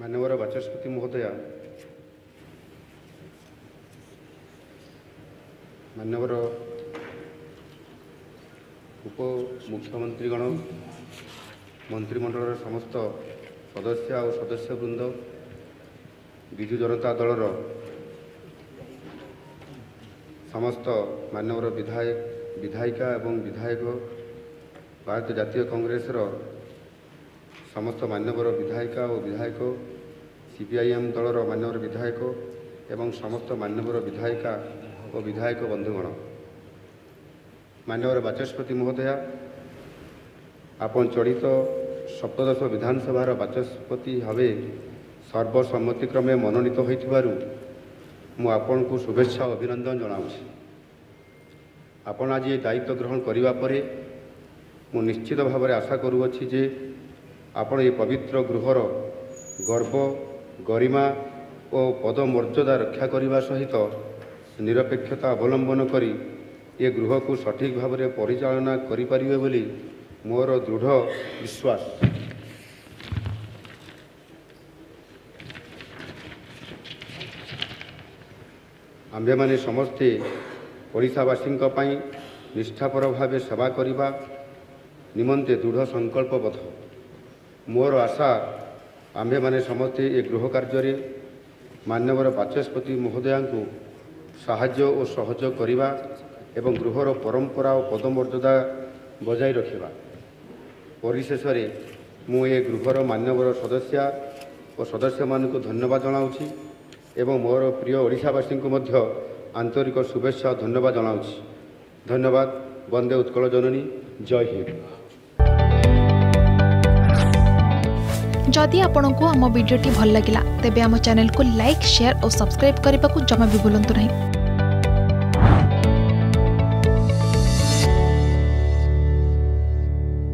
माननीय वाचस्पति महोदय, माननीय उप मुख्यमंत्रीगण, मंत्रिमंडल समस्त सदस्य और सदस्यवृंद, विजु जनता दलर समस्त माननीय विधायक विधायिका एवं विधायक, भारतीय जातीय कांग्रेस समस्त माननीय विधायिका और विधायक, सीपीआईएम दलर माननीय विधायक एवं समस्त माननीय विधायिका और विधायक बंधुगण, माननीय वाचस्पति महोदय, आपन चलित सप्तदश विधानसभा वाचस्पति भावे सर्वसम्मतिक्रमे मनोनीत होइथिबारु मु आपन को शुभेच्छा अभिनंदन जनाउछि। आपण आज ये दायित्व ग्रहण करिबा परे मु निश्चित भाव आशा करूछि जे आपण ये पवित्र गृहर गर्व, गरिमा और पदमर्यादा रक्षा करने सहित निरपेक्षता अवलंबन करी ये गृह को सठिक भाव में परिचालना करिपारिबे बोली मोर दृढ़ विश्वास। आम्भे माने समस्ते ओडिशावासींक पई निष्ठापर भावे सेवा करिबा निमंते दृढ़ संकल्पबद्ध। मोर आशा आम्भे माने समस्ते ए गृह कार्य माननीय वाचस्पति महोदयांकु साहाय्य और सहयोग करिबा एवं गृहर परंपरा और पदमर्यादा बजाय रखा। परिशेष मु ए गृहर माननीय सदस्य और सदस्य मानक धन्यवाद जनाऊँ एवं मोर प्रिय ओडिशावासी को मध्य आंतरिक शुभेच्छा धन्यवाद जनाऊँ। धन्यवाद। वंदे उत्कल जननी। जय हिंद। जदि आपण को आम वीडियो भल लगा तेब आम चैनल को लाइक, शेयर और सब्सक्राइब करने को जमा भी भूलु नहीं।